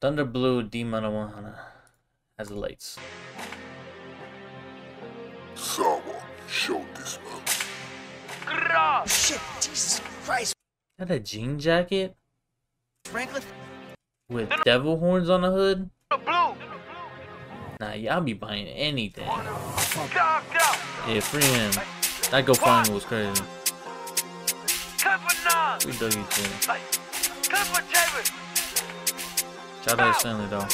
Thunder Blue D MUNNA 1 HUNNA has the lights. Someone showed this man. Shit, Jesus Christ. Got a jean jacket? Franklin? With devil horns on the hood? Blue. Nah, y'all be buying anything. Yeah, free him. That GoFundMe was crazy. We dug you too. Shout out to Stanley though.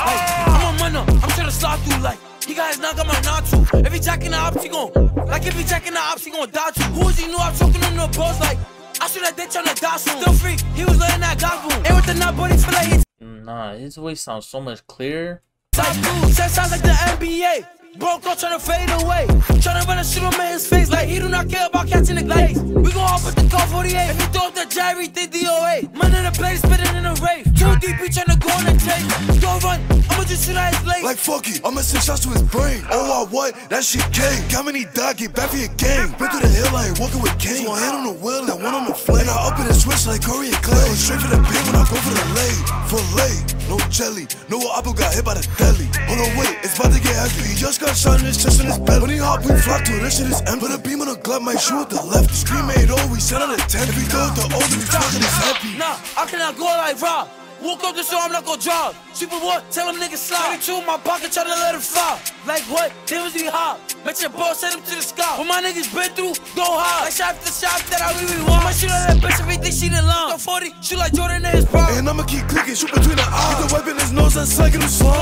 I'm a munna, I'm trying to slot through like he got his knock on my not to. If he jacking the ops, he gon' like if he jacking the ops, he gon' die too. Who is he knew I'm choking him to the balls like I should have ditch on the dot soon. Still free, he was letting that gospel. And with the nut body feel like he's nah, his voice sounds so much clearer. Like dude, sounds like the NBA. Bro, go tryna fade away. Tryna run a shoot him in his face. Like he do not care about catching the glaze. We gon' hop with the call 48. If he throw up the Jerry, did DOA. Man in the blade, spitting in a rave. QDP tryna go on the chase. Go run, I'ma just shoot at his legs. Like fuck it, I'ma send shots to his brain. Oh, I what? That shit gang. Got many dog, get back for your gang. Been through the hill, I ain't walking with kings. One hand on the wheel, and one on the flame. And I up in the switch like Corey and Clay. Straight for the beat when I go for the lane. For late, no jelly. No apple got hit by the deli. Hold on, wait, it's about to get heavy. He just got shot in his chest and his belly. When he hop, we flock to this shit is end. Put a beam on a glove, might shoot at the left. The scream ain't all, we set on a 10. If we go with the old, we talk and it's happy. Nah, I cannot go like Rob. Woke up the show, I'm not gon' drive. Super what? Tell him niggas slide. 32 in my pocket, try to let him fly. Like what? Then was he hot? Met your ball, sent him to the sky. What my niggas been through, go high. Like shot after shot that I really want. Might shoot at that bitch if he think she the line. Got 40, shoot like Jordan and his prime. And I'ma keep clicking, shoot between the eyes. Get the weapon, his nose, and slacking him slow.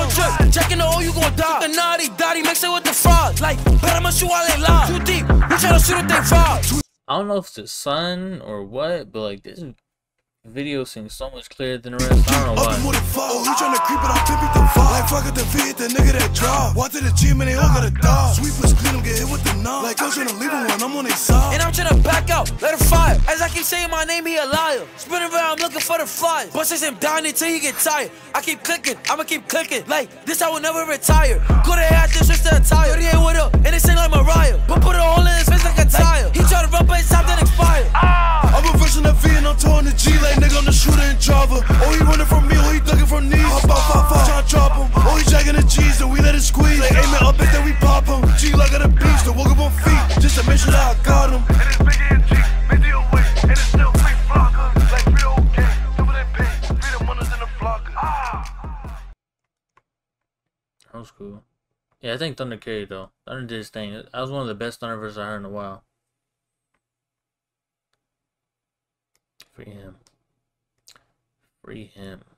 Jacking the hole, you gon' die. The naughty dotty, mix it with the frogs. Like, but I'ma shoot while they lie. Too deep, we tryna shoot at they frogs. I don't know if it's the sun or what, but like this video seems so much clearer than the rest. I don't know why. Oh, you trying to creep it, I pimped the vibe. Like fuck at the V, hit the nigga that drop. Walk to the gym and they all got a dog. Sweepers clean them, get hit with the knob. Like I'm trying to leave him when I'm on their side. And I'm trying to back out, let him fire. As I keep saying my name, he a liar. Spinning around, I'm looking for the flies. Busts him down until he get tired. I keep clicking, I'ma keep clicking. Like this, I will never retire. Go to hat, this switch the attire. 38 with up, and it sing like Mariah. But put a hole in his face like a tire. He try to run, but his time didn't expire. I'm reversing the V and I'm towing the G like. Nigga, I'm the shooter and driver. Oh, he running from me, oh, he ducking from knees. Hop out, 5-5, tryna drop him. Oh, he jacking the G's, and we let it squeeze. They aim it up, and then we pop him. G-Lock at the beach, to walk up on feet, just to make sure that I got him. And it's bigger and G, made the away, and it's still big blocker. Like real okay, double that pay, be the munners in the flocker. That was cool. Yeah, I think Thunder carried, though. Thunder did his thing. That was one of the best Thunder verses I heard in a while. Free him. Free him.